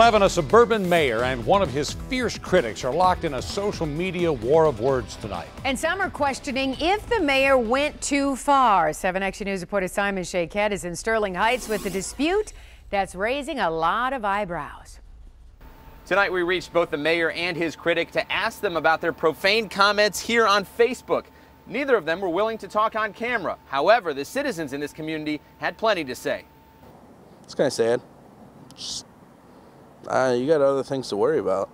2011, a suburban mayor and one of his fierce critics are locked in a social media war of words tonight. And some are questioning if the mayor went too far. 7 Action News reporter Simon Shakeet is in Sterling Heights with a dispute that's raising a lot of eyebrows. Tonight we reached both the mayor and his critic to ask them about their profane comments here on Facebook. Neither of them were willing to talk on camera. However, the citizens in this community had plenty to say. It's kind of sad. You got other things to worry about.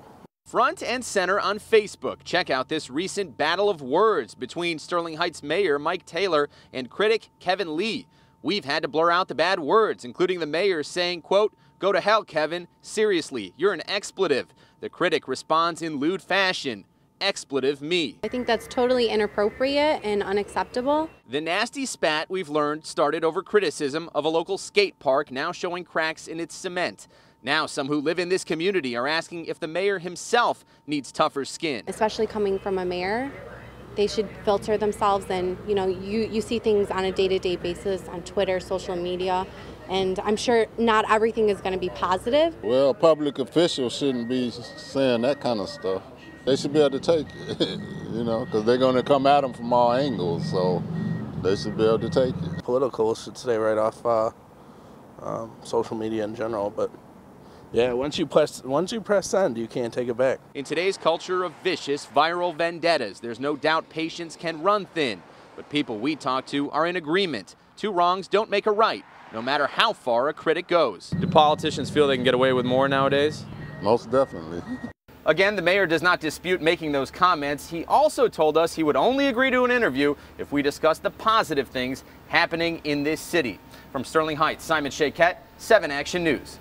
Front and center on Facebook. Check out this recent battle of words between Sterling Heights Mayor Mike Taylor and critic Kevin Lee. We've had to blur out the bad words, including the mayor saying, quote, "Go to hell, Kevin. Seriously, you're an expletive." The critic responds in lewd fashion, "Expletive me." I think that's totally inappropriate and unacceptable. The nasty spat, we've learned, started over criticism of a local skate park now showing cracks in its cement. Now some who live in this community are asking if the mayor himself needs tougher skin. Especially coming from a mayor, they should filter themselves, and you see things on a day-to-day basis on Twitter, social media, and I'm sure not everything is going to be positive. Well, public officials shouldn't be saying that kind of stuff. They should be able to take it, because they're going to come at them from all angles, so they should be able to take it. Political should stay right off social media in general, but yeah, once you press send, you can't take it back. In today's culture of vicious viral vendettas, there's no doubt patience can run thin, but people we talk to are in agreement. Two wrongs don't make a right, no matter how far a critic goes. Do politicians feel they can get away with more nowadays? Most definitely. Again, the mayor does not dispute making those comments. He also told us he would only agree to an interview if we discuss the positive things happening in this city. From Sterling Heights, Simon Shakeet, 7 Action News.